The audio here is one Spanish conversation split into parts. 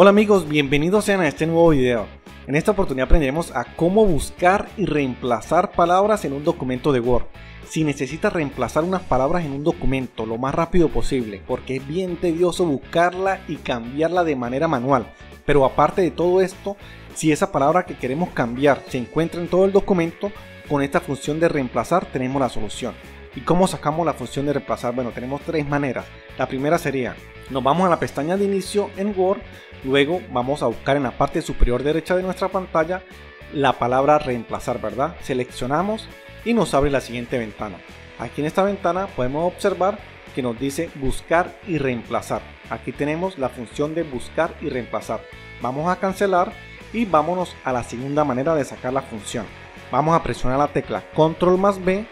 Hola amigos, bienvenidos sean a este nuevo video. En esta oportunidad aprenderemos a cómo buscar y reemplazar palabras en un documento de Word. Si necesitas reemplazar unas palabras en un documento lo más rápido posible, porque es bien tedioso buscarla y cambiarla de manera manual. Pero aparte de todo esto, si esa palabra que queremos cambiar se encuentra en todo el documento, con esta función de reemplazar tenemos la solución. ¿Y cómo sacamos la función de reemplazar? Bueno, tenemos tres maneras. La primera sería, nos vamos a la pestaña de inicio en Word, luego vamos a buscar en la parte superior derecha de nuestra pantalla la palabra reemplazar, ¿verdad? Seleccionamos y nos abre la siguiente ventana. Aquí en esta ventana podemos observar que nos dice buscar y reemplazar. Aquí tenemos la función de buscar y reemplazar. Vamos a cancelar y vámonos a la segunda manera de sacar la función. Vamos a presionar la tecla Control+B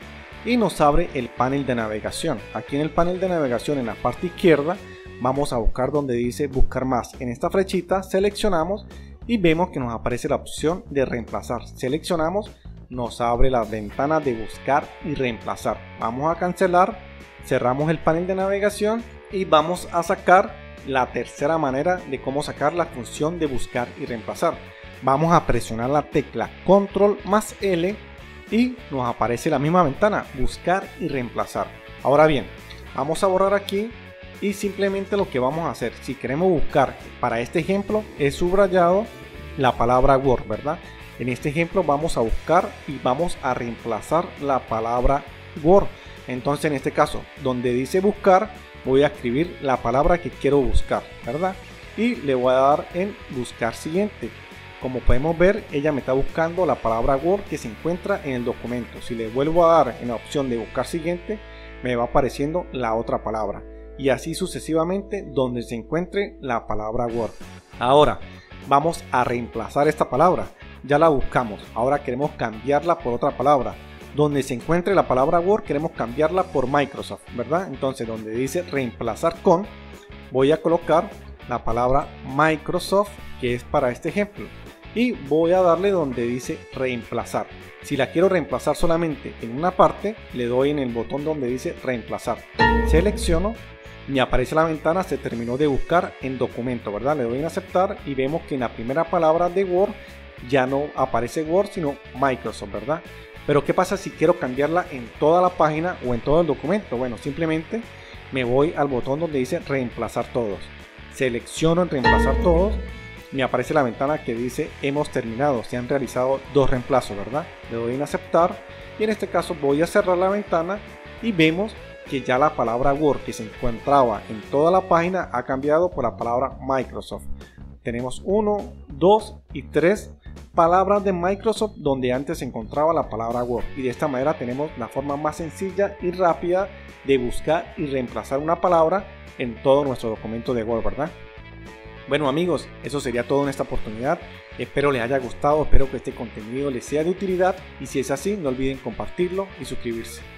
y nos abre el panel de navegación. Aquí en el panel de navegación, en la parte izquierda, vamos a buscar donde dice buscar más. En esta flechita seleccionamos y vemos que nos aparece la opción de reemplazar. Seleccionamos, nos abre la ventana de buscar y reemplazar. Vamos a cancelar, cerramos el panel de navegación y vamos a sacar la tercera manera de cómo sacar la función de buscar y reemplazar. Vamos a presionar la tecla Control+L y nos aparece la misma ventana, buscar y reemplazar. Ahora bien, vamos a borrar aquí y simplemente lo que vamos a hacer, si queremos buscar para este ejemplo, es subrayado la palabra Word, ¿verdad? En este ejemplo vamos a buscar y vamos a reemplazar la palabra Word. Entonces en este caso, donde dice buscar, voy a escribir la palabra que quiero buscar, ¿verdad? Y le voy a dar en buscar siguiente. Como podemos ver, ella me está buscando la palabra Word que se encuentra en el documento. Si le vuelvo a dar en la opción de buscar siguiente, me va apareciendo la otra palabra. Y así sucesivamente donde se encuentre la palabra Word. Ahora, vamos a reemplazar esta palabra. Ya la buscamos, ahora queremos cambiarla por otra palabra. Donde se encuentre la palabra Word queremos cambiarla por Microsoft, ¿verdad? Entonces donde dice reemplazar con, voy a colocar la palabra Microsoft, que es para este ejemplo, y voy a darle donde dice reemplazar. Si la quiero reemplazar solamente en una parte, le doy en el botón donde dice reemplazar, selecciono, me aparece la ventana, se terminó de buscar en documento, ¿verdad? Le doy en aceptar y vemos que en la primera palabra de Word ya no aparece Word sino Microsoft, ¿verdad? Pero ¿qué pasa si quiero cambiarla en toda la página o en todo el documento? Bueno, simplemente me voy al botón donde dice reemplazar todos, selecciono en reemplazar todos, me aparece la ventana que dice hemos terminado, se han realizado 2 reemplazos, ¿verdad? Le doy en aceptar y en este caso voy a cerrar la ventana y vemos que ya la palabra Word que se encontraba en toda la página ha cambiado por la palabra Microsoft. Tenemos 1, 2 y 3 palabras de Microsoft donde antes se encontraba la palabra Word, y de esta manera tenemos la forma más sencilla y rápida de buscar y reemplazar una palabra en todo nuestro documento de Word, ¿verdad? Bueno amigos, eso sería todo en esta oportunidad. Espero les haya gustado, espero que este contenido les sea de utilidad y si es así no olviden compartirlo y suscribirse.